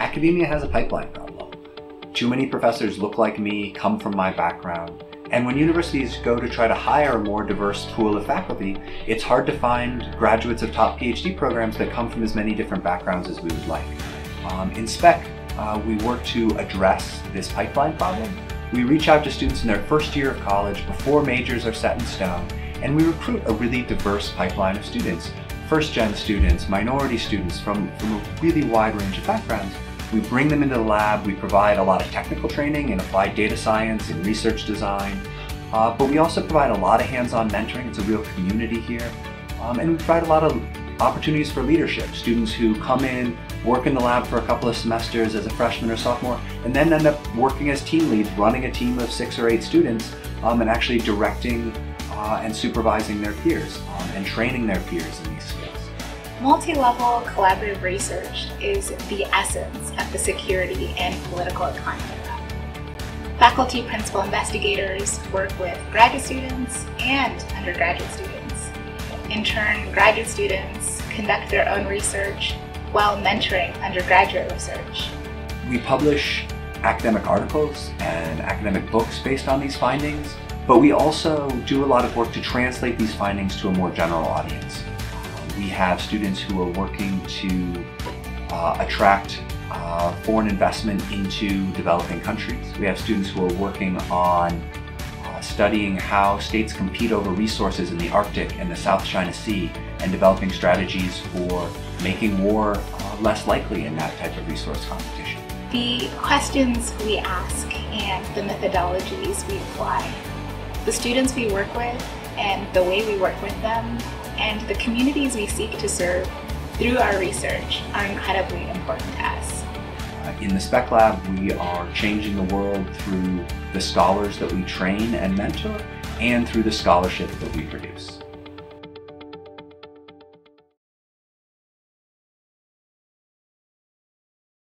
Academia has a pipeline problem. Too many professors look like me, come from my background, and when universities go to try to hire a more diverse pool of faculty, it's hard to find graduates of top PhD programs that come from as many different backgrounds as we would like. In SPEC, we work to address this pipeline problem. We reach out to students in their first year of college before majors are set in stone, and we recruit a really diverse pipeline of students. First-gen students, minority students from a really wide range of backgrounds. We bring them into the lab, we provide a lot of technical training in applied data science and research design, but we also provide a lot of hands-on mentoring. It's a real community here. And we provide a lot of opportunities for leadership. Students who come in, work in the lab for a couple of semesters as a freshman or sophomore, and then end up working as team leads, running a team of 6 or 8 students, and actually directing and supervising their peers and training their peers in these skills. Multi-level collaborative research is the essence of the security and political economy. Faculty principal investigators work with graduate students and undergraduate students. In turn, graduate students conduct their own research while mentoring undergraduate research. We publish academic articles and academic books based on these findings, but we also do a lot of work to translate these findings to a more general audience. We have students who are working to attract foreign investment into developing countries. We have students who are working on studying how states compete over resources in the Arctic and the South China Sea and developing strategies for making war less likely in that type of resource competition. The questions we ask and the methodologies we apply, the students we work with and the way we work with them, and the communities we seek to serve through our research are incredibly important to us. In the SPEC Lab, we are changing the world through the scholars that we train and mentor and through the scholarship that we produce.